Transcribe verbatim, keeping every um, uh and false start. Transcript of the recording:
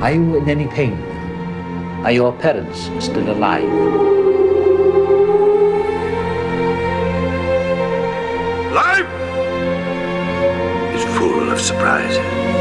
Are you in any pain? Are your parents still alive? Life is full of surprises.